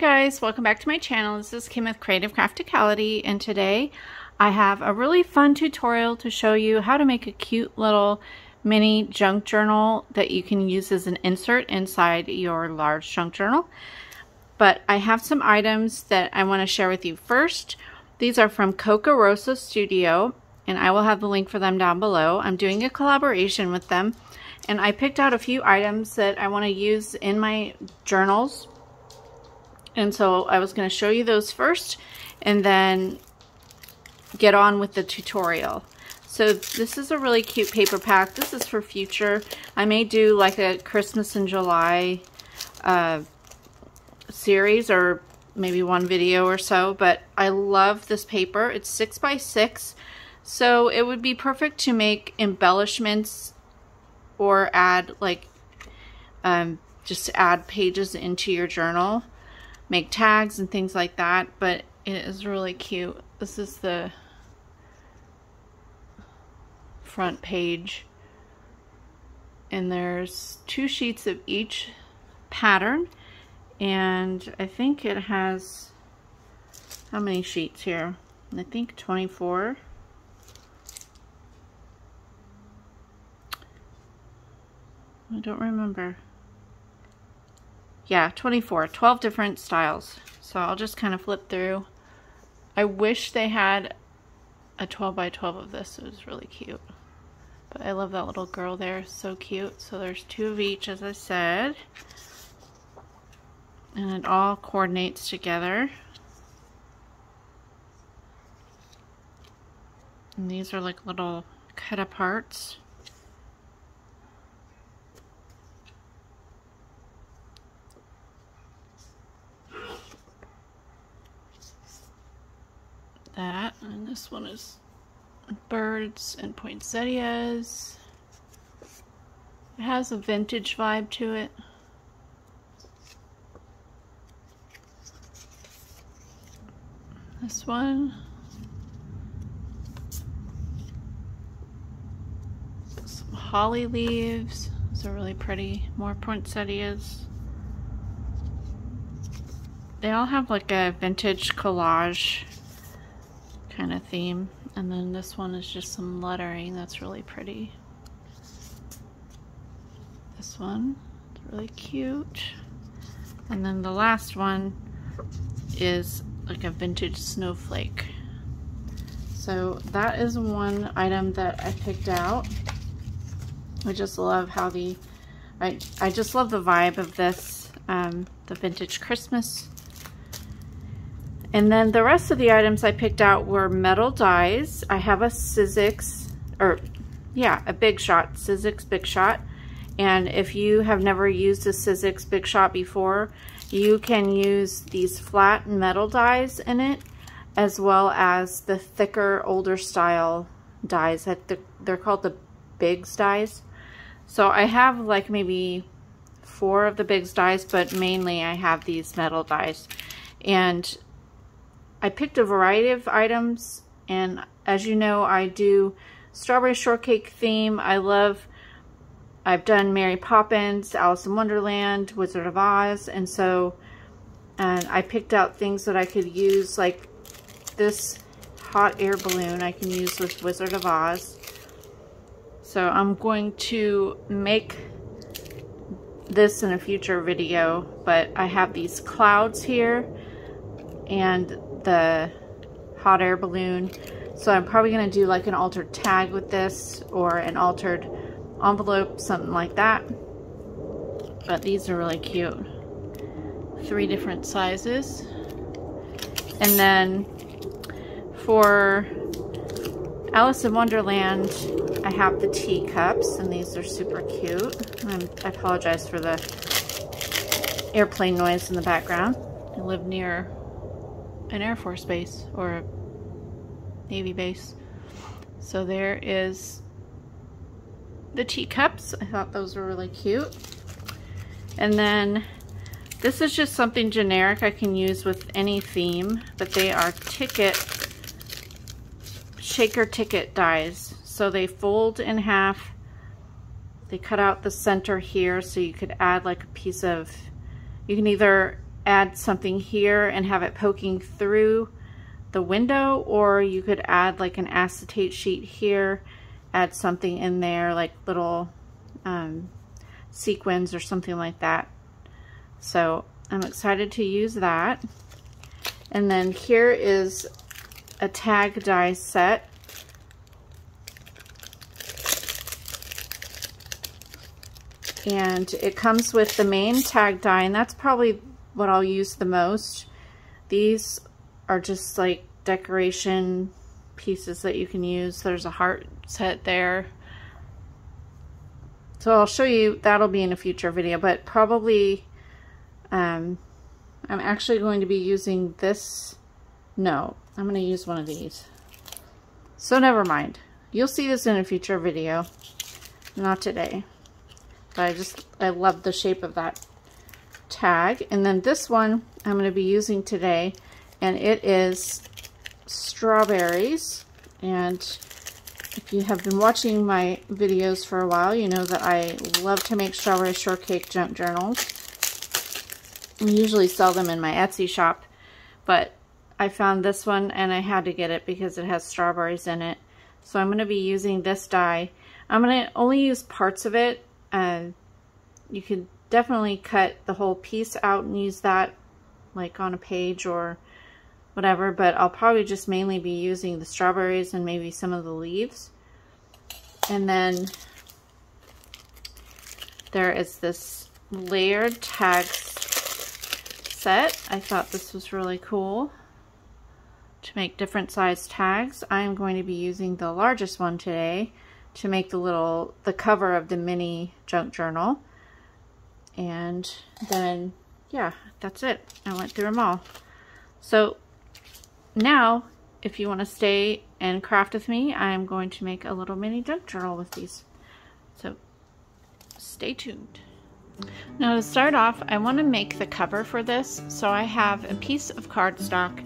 Hi guys, welcome back to my channel. This is Kim with Creative Crafticality, and today I have a really fun tutorial to show you how to make a cute little mini junk journal that you can use as an insert inside your large junk journal. But I have some items that I want to share with you first. These are from Coca Rosa Studio, and I will have the link for them down below. I'm doing a collaboration with them, and I picked out a few items that I want to use in my journals. And so I was going to show you those first and then get on with the tutorial. So this is a really cute paper pack. This is for future. I may do like a Christmas in July series, or maybe one video or so, but I love this paper. It's 6x6, so it would be perfect to make embellishments or add like just add pages into your journal. Make tags and things like that, but it is really cute. This is the front page, and there's two sheets of each pattern, and I think it has, how many sheets here? I think 24. I don't remember. Yeah, 24, 12 different styles. So I'll just kind of flip through. I wish they had a 12x12 of this. It was really cute. But I love that little girl there, so cute. So there's two of each, as I said. And it all coordinates together. And these are like little cut-aparts. That, and this one is birds and poinsettias. It has a vintage vibe to it. This one, some holly leaves. Those are really pretty. More poinsettias. They all have like a vintage collage kind of theme, and then this one is just some lettering that's really pretty. This one is really cute, and then the last one is like a vintage snowflake. So that is one item that I picked out. I just love how I just love the vibe of this, the vintage Christmas. And then the rest of the items I picked out were metal dies. I have a Sizzix, or yeah, a Big Shot, Sizzix Big Shot. And if you have never used a Sizzix Big Shot before, you can use these flat metal dies in it, as well as the thicker, older style dies. They're called the Bigs dies. So I have like maybe 4 of the Bigs dies, but mainly I have these metal dies. And I picked a variety of items, and as you know, I do strawberry shortcake theme. I've done Mary Poppins, Alice in Wonderland, Wizard of Oz, and so I picked out things that I could use, like this hot air balloon I can use with Wizard of Oz. So I'm going to make this in a future video, but I have these clouds here and the hot air balloon. So I'm probably going to do like an altered tag with this, or an altered envelope, something like that. But these are really cute. 3 different sizes. And then for Alice in Wonderland, I have the tea cups, and these are super cute. I apologize for the airplane noise in the background. I live near an Air Force base, or a Navy base. So there is the teacups. I thought those were really cute. And then this is just something generic I can use with any theme, but they are shaker ticket dies. So they fold in half. They cut out the center here, so you could add like a piece of, you can either add something here and have it poking through the window, or you could add like an acetate sheet here, add something in there like little sequins or something like that. So I'm excited to use that. And then here is a tag die set. And it comes with the main tag die, and that's probably what I'll use the most. These are just like decoration pieces that you can use. There's a heart set there. So I'll show you, that'll be in a future video, but probably I'm actually going to be using this. No, I'm going to use one of these. So never mind. You'll see this in a future video. Not today. But I love the shape of that tag. And then this one I'm going to be using today, and it is strawberries. And if you have been watching my videos for a while, you know that I love to make strawberry shortcake junk journals. I usually sell them in my Etsy shop, but I found this one and I had to get it because it has strawberries in it. So I'm going to be using this die. I'm going to only use parts of it. You could definitely cut the whole piece out and use that like on a page or whatever, but I'll probably just mainly be using the strawberries and maybe some of the leaves. And then there is this layered tag set. I thought this was really cool to make different size tags. I'm going to be using the largest one today to make the cover of the mini junk journal. And then yeah, that's it. I went through them all. So now if you want to stay and craft with me, I'm going to make a little mini junk journal with these. So stay tuned. Now to start off, I want to make the cover for this. So I have a piece of cardstock,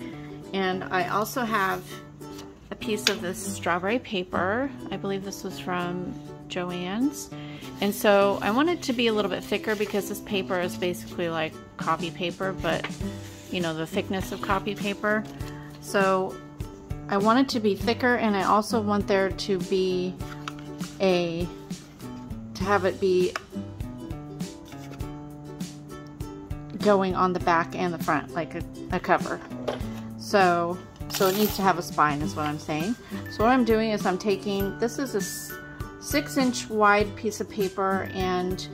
and I also have a piece of this strawberry paper. I believe this was from Joann's. And so I want it to be a little bit thicker because this paper is basically like copy paper, but you know, the thickness of copy paper. So I want it to be thicker, and I also want there to be to have it be going on the back and the front like a cover. So it needs to have a spine is what I'm saying. So what I'm doing is I'm taking, this is a 6-inch wide piece of paper, and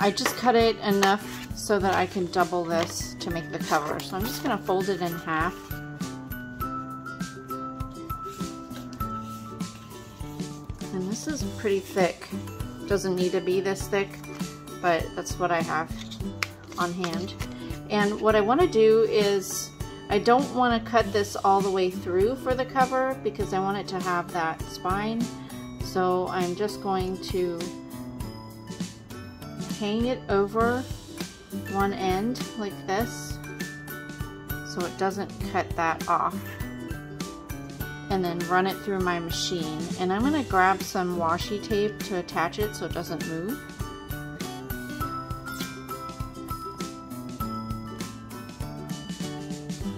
I just cut it enough so that I can double this to make the cover. So I'm just going to fold it in half. And this is pretty thick. Doesn't need to be this thick, but that's what I have on hand. And what I want to do is, I don't want to cut this all the way through for the cover because I want it to have that spine. So I'm just going to hang it over one end like this so it doesn't cut that off, and then run it through my machine. And I'm going to grab some washi tape to attach it so it doesn't move.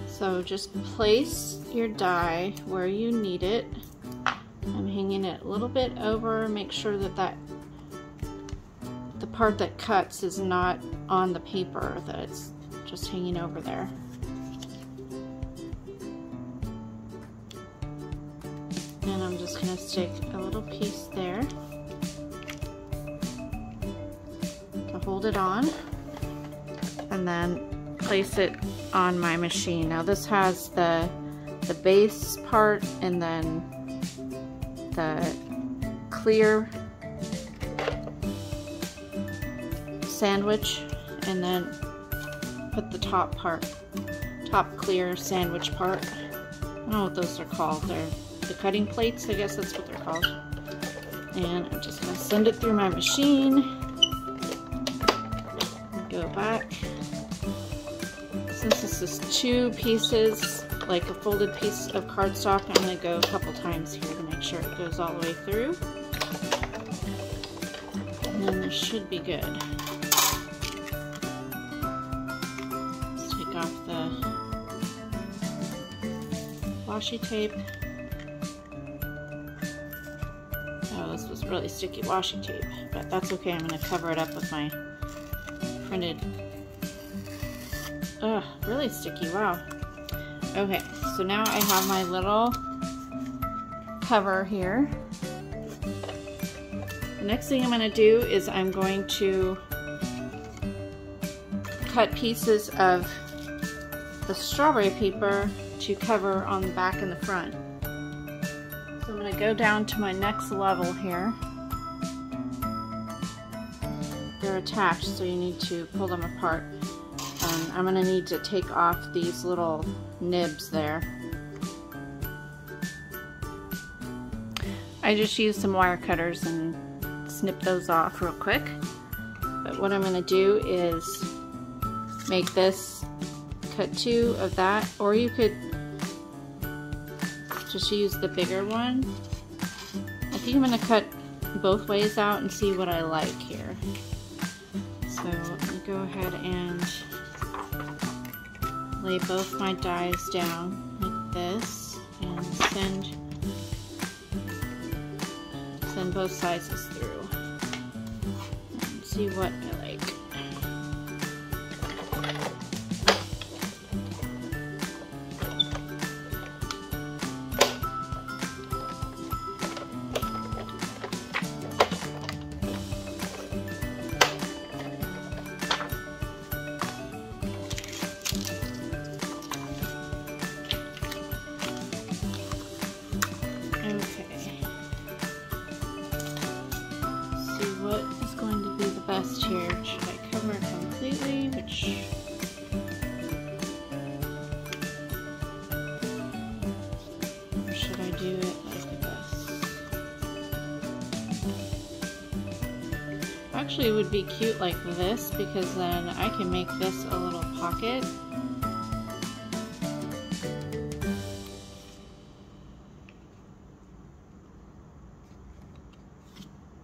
So just place your die where you need it. I'm hanging it a little bit over. Make sure that the part that cuts is not on the paper, that it's just hanging over there. And I'm just going to stick a little piece there to hold it on, and then place it on my machine. Now this has the base part and then the clear sandwich, and then put the top clear sandwich part. I don't know what those are called. They're the cutting plates, I guess that's what they're called. And I'm just going to send it through my machine. Go back. Since this is two pieces, like a folded piece of cardstock, I'm going to go a couple times here to make sure it goes all the way through. And then this should be good. off the washi tape. Oh, this was really sticky washi tape, but that's okay. I'm going to cover it up with my printed. Ugh, really sticky, wow. Okay, so now I have my little cover here. The next thing I'm going to do is I'm going to cut pieces of the strawberry paper to cover on the back and the front. So I'm going to go down to my next level here. They're attached, so you need to pull them apart. I'm going to need to take off these little nibs there. I just used some wire cutters and snip those off real quick, but what I'm going to do is make this, cut two of that, or you could just use the bigger one. I think I'm going to cut both ways out and see what I like here. So let me go ahead and lay both my dies down like this and send both sizes through. See what I like. Okay. See what is going to be the best here. Should I cover it completely? Which or should I do it like this? Actually, it would be cute like this because then I can make this a little pocket.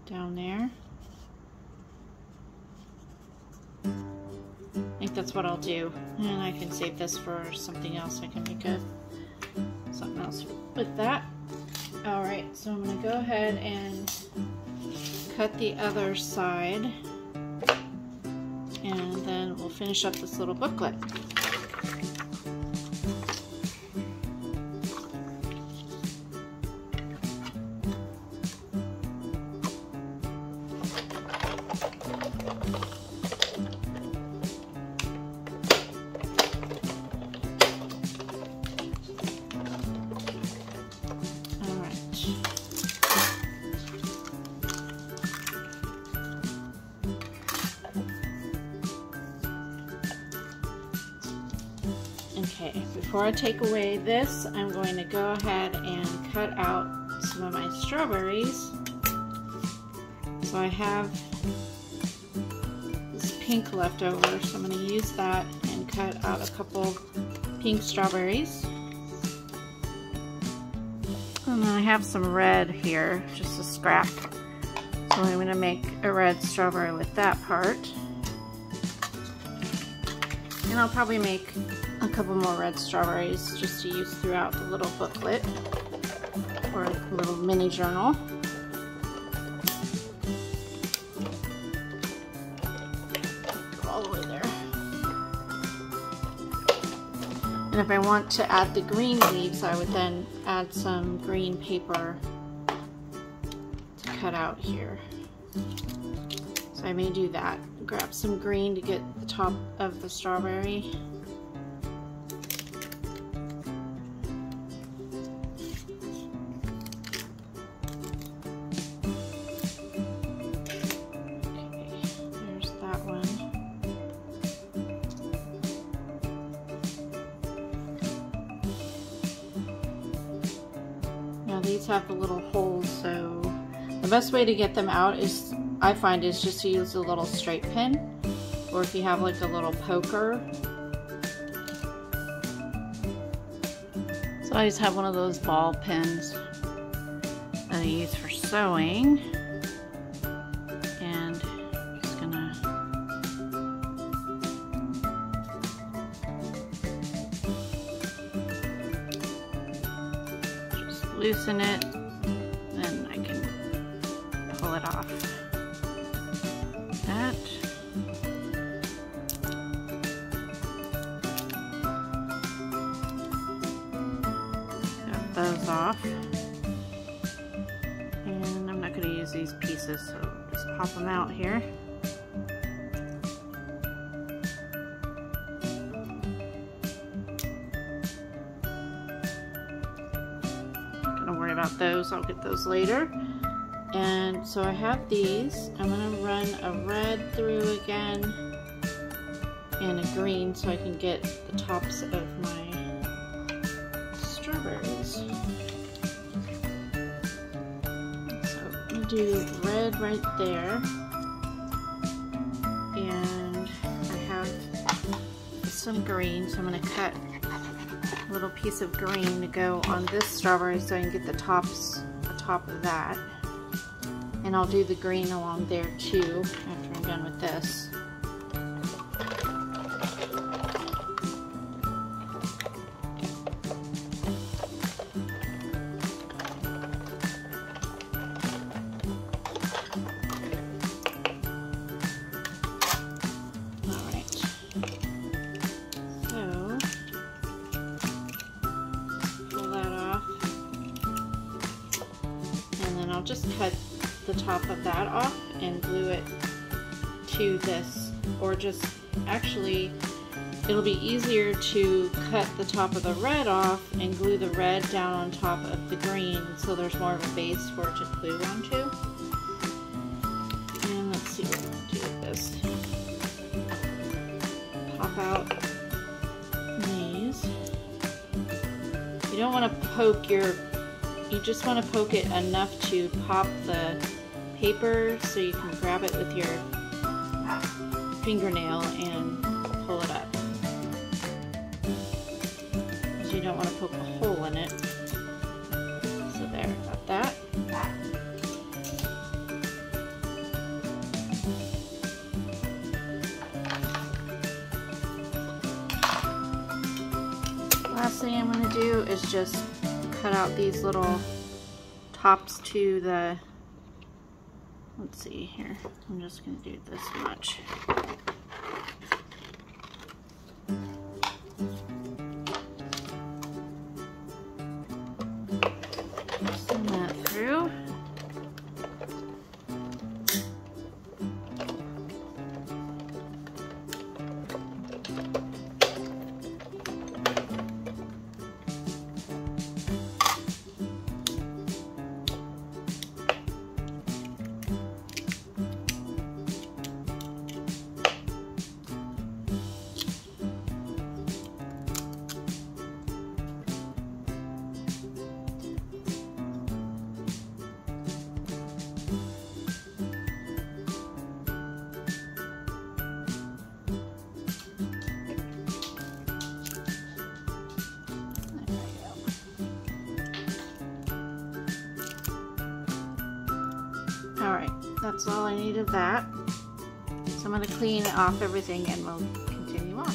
Down there. I think that's what I'll do. And I can save this for something else. I can make something else with that. Alright, so I'm going to go ahead and cut the other side. And then we'll finish up this little booklet. Okay, before I take away this, I'm going to go ahead and cut out some of my strawberries. So I have this pink left over, so I'm going to use that and cut out a couple pink strawberries. And then I have some red here, just a scrap. So I'm going to make a red strawberry with that part. And I'll probably make a couple more red strawberries just to use throughout the little booklet or a little mini journal. Go all the way there. And if I want to add the green leaves, I would then add some green paper to cut out here. So I may do that. Grab some green to get the top of the strawberry. These have the little holes, so the best way to get them out is, I find, is just to use a little straight pin, or if you have like a little poker. So I just have one of those ball pins that I use for sewing, and I'm just gonna loosen it, then I can pull it off. Like that. Got those off. And I'm not going to use these pieces, so just pop them out here. About those, I'll get those later. And so I have these. I'm going to run a red through again and a green so I can get the tops of my strawberries. So I'm going to do red right there, and I have some green, so I'm going to cut little piece of green to go on this strawberry so I can get the tops atop of that. And I'll do the green along there too after I'm done with this. Just cut the top of that off and glue it to this, or just actually it'll be easier to cut the top of the red off and glue the red down on top of the green so there's more of a base for it to glue onto. And let's see what I'm going to do with this. Pop out these. You don't want to poke your You just want to poke it enough to pop the paper so you can grab it with your fingernail and pull it up. So you don't want to poke a hole in it. So there, got that. Last thing I'm going to do is just cut out these little tops to the, let's see here, I'm just going to do this much. Send that through. Alright, that's all I need of that. So I'm going to clean off everything and we'll continue on.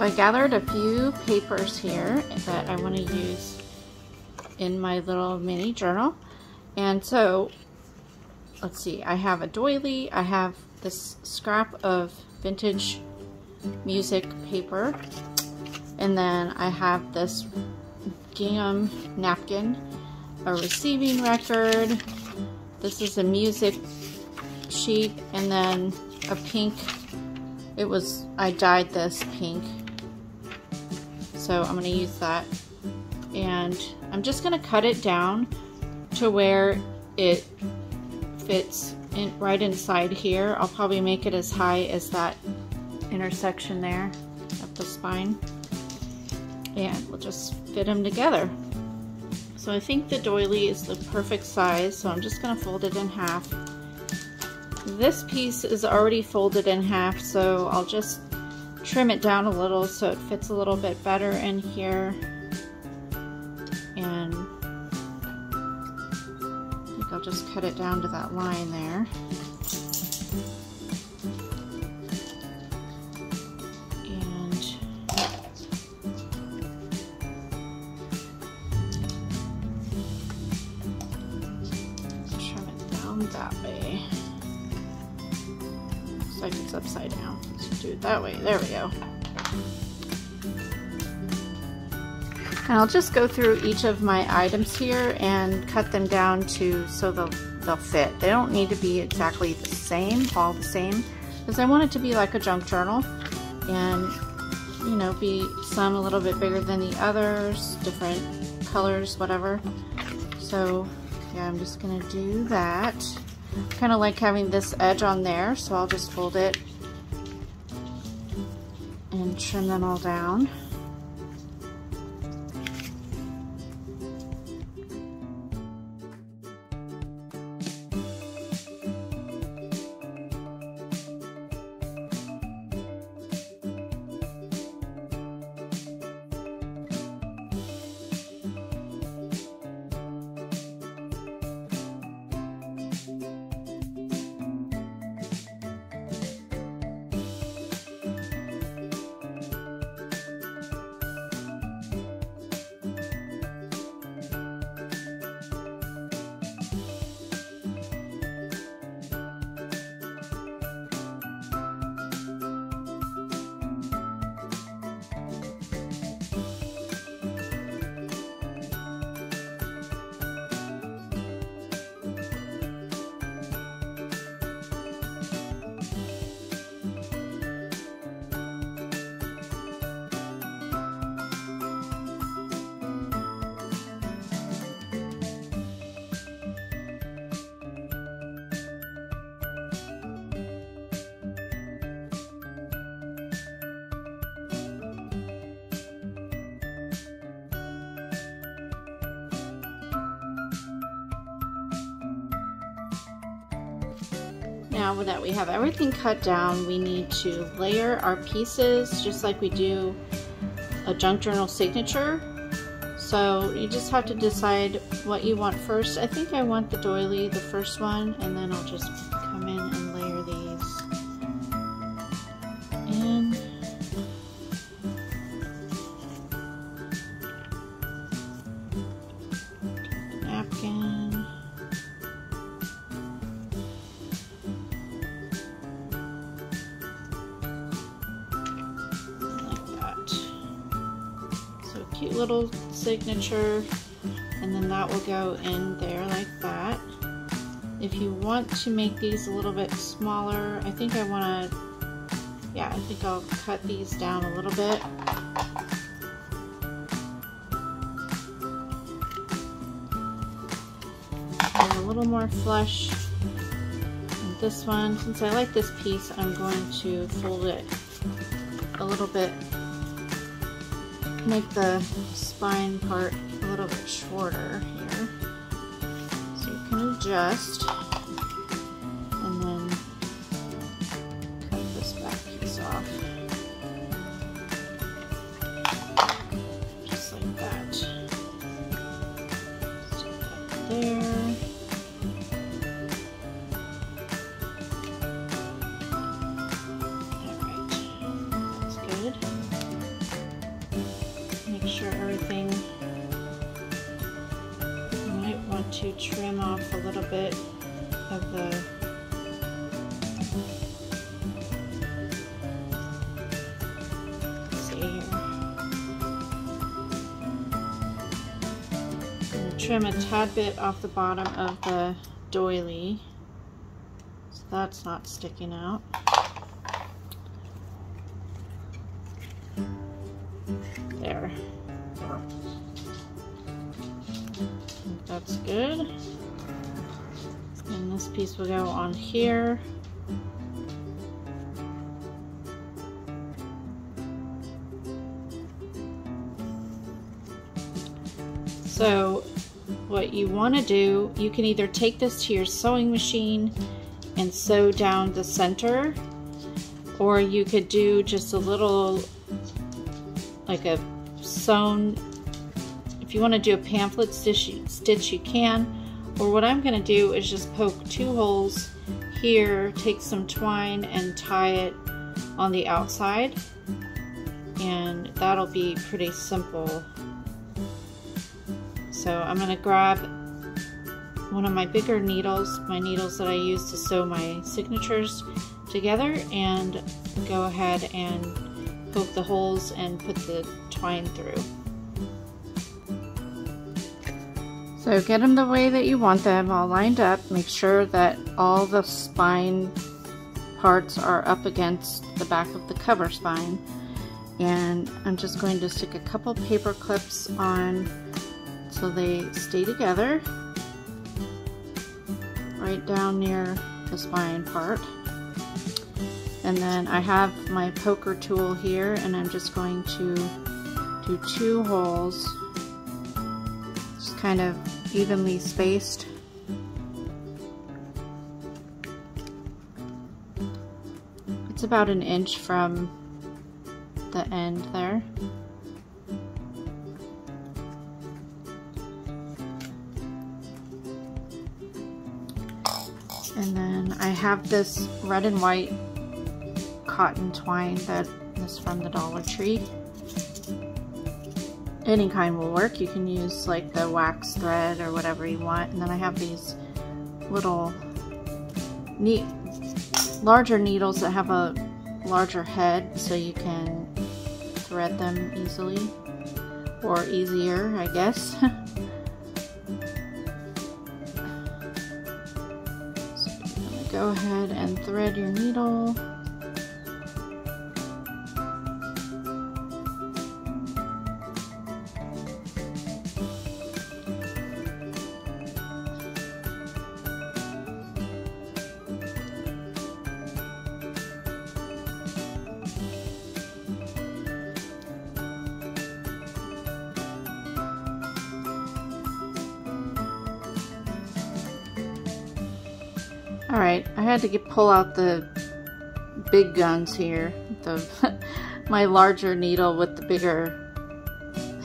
So I gathered a few papers here that I want to use in my little mini journal. And so, let's see, I have a doily, I have this scrap of vintage music paper, and then I have this gingham napkin, a receiving record, this is a music sheet, and then a pink, I dyed this pink, so I'm going to use that. And I'm just going to cut it down to where it fits in, right inside here. I'll probably make it as high as that intersection there of the spine, and we'll just fit them together. So I think the doily is the perfect size, so I'm just going to fold it in half. This piece is already folded in half, so I'll just trim it down a little so it fits a little bit better in here. And I think I'll just cut it down to that line there. And trim it down that way. Looks like it's upside down. Let's do it that way. There we go. And I'll just go through each of my items here and cut them down to so they'll fit. They don't need to be exactly the same, all the same, because I want it to be like a junk journal and, you know, be some a little bit bigger than the others, different colors, whatever. So yeah, I'm just gonna do that. Kind of like having this edge on there, so I'll just fold it and trim them all down. Now that we have everything cut down, we need to layer our pieces just like we do a junk journal signature. So you just have to decide what you want first. I think I want the doily, the first one, and then I'll just come in and layer these in. Cute little signature, and then that will go in there like that. If you want to make these a little bit smaller, I think I want to, yeah, I think I'll cut these down a little bit. And a little more flush. And this one, since I like this piece, I'm going to fold it a little bit. Make the spine part a little bit shorter here, so you can adjust, and then cut this back piece off, just like that. Stick that there. All right, that's good. to trim off a little bit of the trim a tad bit off the bottom of the doily, so that's not sticking out. There. I think that's good. And this piece will go on here. So what you want to do, you can either take this to your sewing machine and sew down the center, or you could do just a little, like a sewn, if you want to do a pamphlet stitch you can, or what I'm going to do is just poke two holes here, take some twine and tie it on the outside, and that'll be pretty simple. So I'm going to grab one of my bigger needles, my needles that I use to sew my signatures together, and go ahead and poke the holes and put the twine through. So get them the way that you want them, all lined up. Make sure that all the spine parts are up against the back of the cover spine. And I'm just going to stick a couple paper clips on so they stay together right down near the spine part. And then I have my poker tool here, and I'm just going to do two holes, just kind of evenly spaced. It's about an inch from the end there. And then I have this red and white cotton twine that is from the Dollar Tree. Any kind will work. You can use like the wax thread or whatever you want. And then I have these little neat, larger needles that have a larger head, so you can thread them easily, or easier, I guess. Go ahead and thread your needle. Alright, I had to pull out the big guns here, my larger needle with the bigger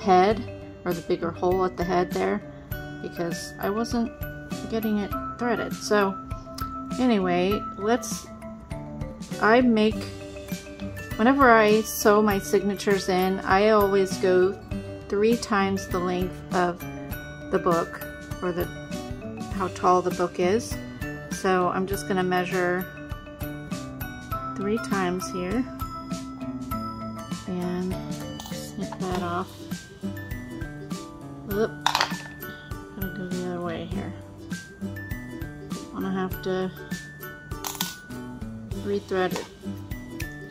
head, or the bigger hole at the head there, because I wasn't getting it threaded. So anyway, whenever I sew my signatures in, I always go 3 times the length of the book, or how tall the book is. So I'm just going to measure 3 times here and snip that off. Oop, I'm going to go the other way here. I want to have to rethread it.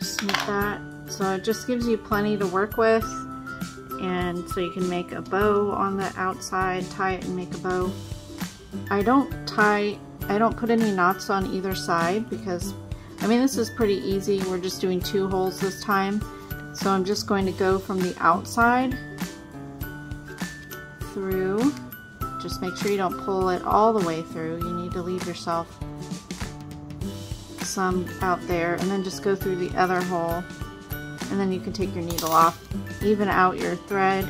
Snip that. So it just gives you plenty to work with, and so you can make a bow on the outside, tie it and make a bow. I don't put any knots on either side because, I mean, this is pretty easy. We're just doing 2 holes this time. So I'm just going to go from the outside through. Just make sure you don't pull it all the way through. You need to leave yourself some out there, and then just go through the other hole, and then you can take your needle off. Even out your thread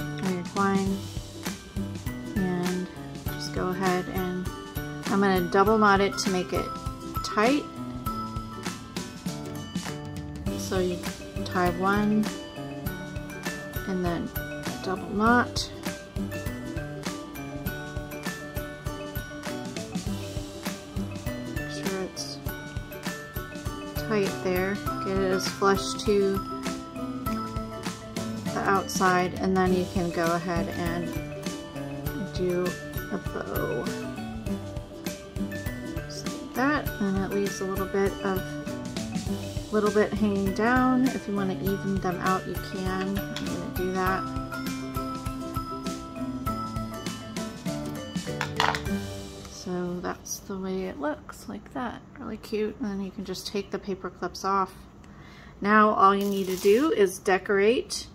or your twine, and just go ahead and I'm going to double knot it to make it tight. So you tie 1 and then double knot. tight there, get it as flush to the outside, and then you can go ahead and do a bow. Just like that, and it leaves a little bit hanging down. If you want to even them out, you can. I'm going to do that. So that's the way it looks, like that. Really cute. And then you can just take the paper clips off. Now all you need to do is decorate.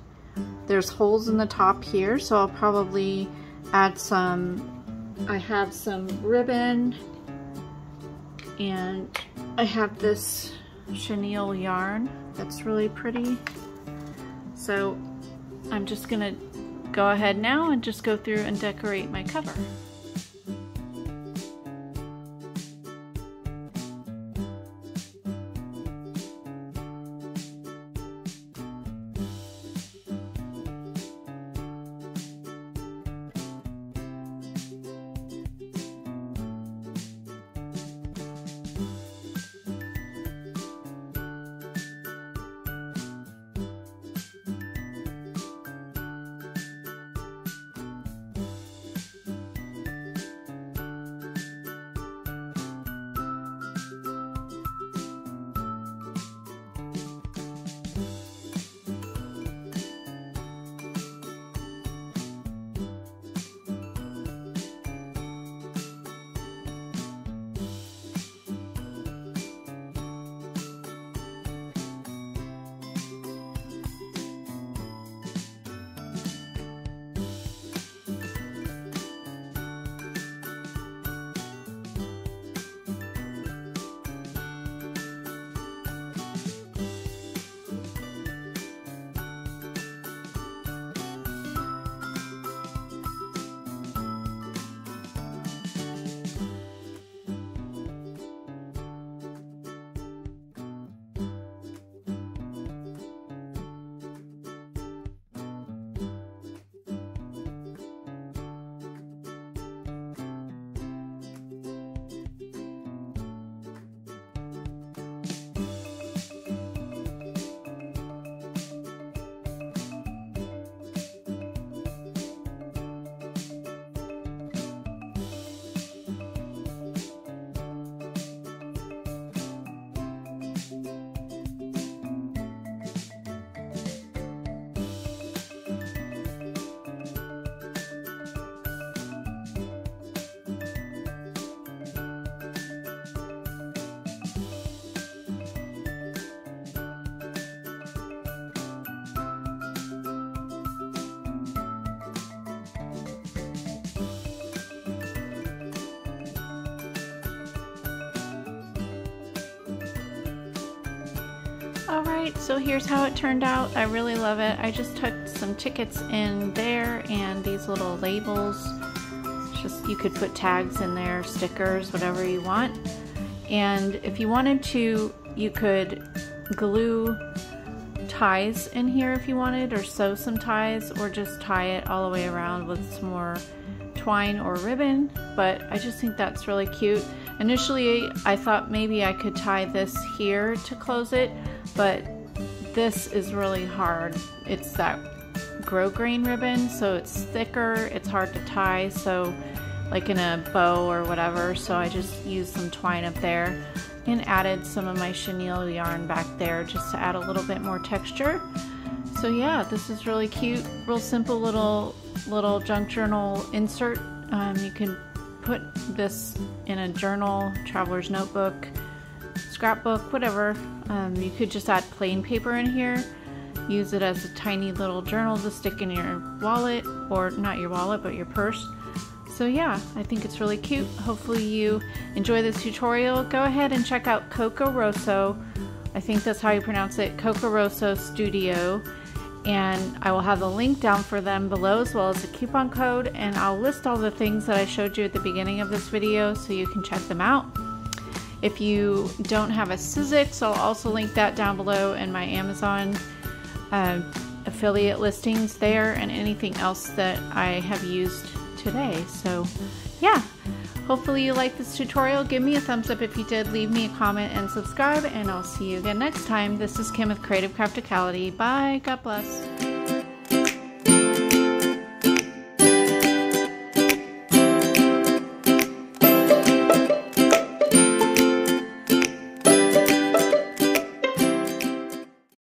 There's holes in the top here, so I'll probably add some, I have some ribbon, and I have this chenille yarn that's really pretty. So I'm just gonna go ahead now and just go through and decorate my cover. Alright, so here's how it turned out. I really love it. I just tucked some tickets in there and these little labels. Just, you could put tags in there, stickers, whatever you want. And if you wanted to, you could glue ties in here if you wanted, or sew some ties, or just tie it all the way around with some more twine or ribbon. But I just think that's really cute. Initially, I thought maybe I could tie this here to close it, but this is really hard. It's that grosgrain ribbon, so it's thicker, it's hard to tie, so like in a bow or whatever, so I just used some twine up there and added some of my chenille yarn back there just to add a little bit more texture. So yeah, this is really cute, real simple little junk journal insert. You can put this in a journal, traveler's notebook, scrapbook, whatever. You could just add plain paper in here, use it as a tiny little journal to stick in your wallet, or not your wallet, but your purse. So yeah, I think it's really cute. Hopefully you enjoy this tutorial. Go ahead and check out Coco Rosso, I think that's how you pronounce it, Coco Rosso Studio, and I will have a link down for them below, as well as a coupon code, and I'll list all the things that I showed you at the beginning of this video so you can check them out. If you don't have a Sizzix, I'll also link that down below in my Amazon affiliate listings there, and anything else that I have used today. So yeah, Hopefully you liked this tutorial. Give me a thumbs up if you did. Leave me a comment and subscribe, and I'll see you again next time. This is Kim with Creative Crafticality. Bye. God bless.